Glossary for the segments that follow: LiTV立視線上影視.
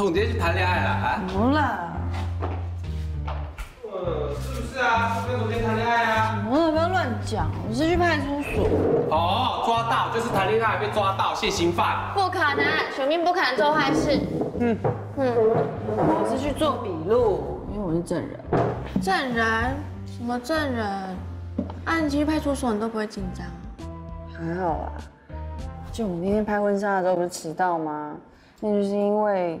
总结去谈恋爱了啊？不了。是不是啊？跟总监谈恋爱啊？我不要乱讲，我是去派出所。哦，抓到就是谈恋爱被抓到，现行犯。不可能，小明不可能做坏事。我是去做笔录，因为我是证人。证人？什么证人？啊，你去派出所你都不会紧张？还好啦。 就我那天拍婚纱的时候不是迟到吗？那就是因为……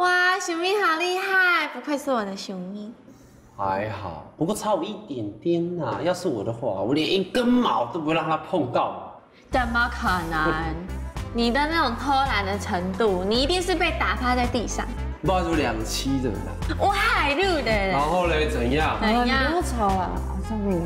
哇，熊咪好厉害，不愧是我的熊咪。还好，不过差我一点点呐、啊。要是我的话，我连一根毛都不会让他碰到。怎么可能？你的那种偷懒的程度，你一定是被打趴在地上。不好意思，我2期的啦。我海陆的。然后嘞，怎样？怎样？不要吵啊！上面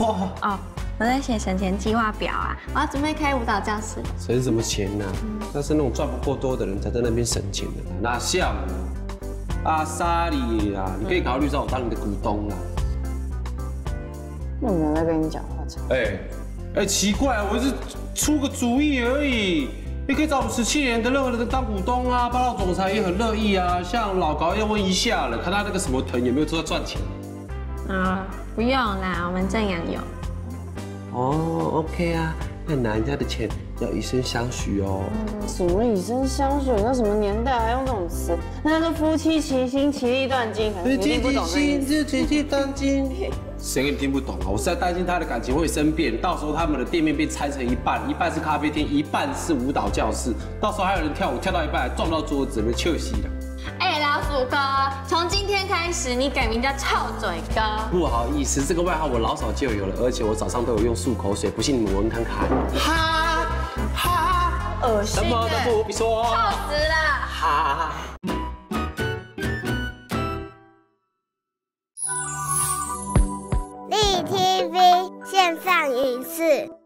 哇啊！ 我在写省钱计划表啊，我要准备开舞蹈教室。省什么钱呢、啊？那是那种赚不够多的人才在那边省钱的，哪像我阿莎莉啊？你可以考虑让我当你的股东啦、啊。那我在跟你讲话才。哎，奇怪，我是出个主意而已。你可以找我们17年的任何人当股东啊，霸道总裁也很乐意啊。像老高要问一下了，看他那个什么腾有没有做到赚钱。啊，不用啦，我们正阳有。 哦 ，OK 啊，那拿人家的钱要以身相许哦。什么以身相许？那什么年代还用这种词？那都夫妻齐心，其利断金。其利断金。谁跟你听不懂啊？我是在担心他的感情会生变，到时候他们的店面被拆成一半，一半是咖啡厅，一半是舞蹈教室，到时候还有人跳舞跳到一半撞到桌子，被笑死了。哎，老鼠哥，从今天开始你改名叫臭嘴哥。不好意思，这个外号我老早就有了，而且我早上都有用漱口水，不信你闻看看。哈哈，恶心！什么都不必说，臭死了！哈。荔枝 TV 线上影视。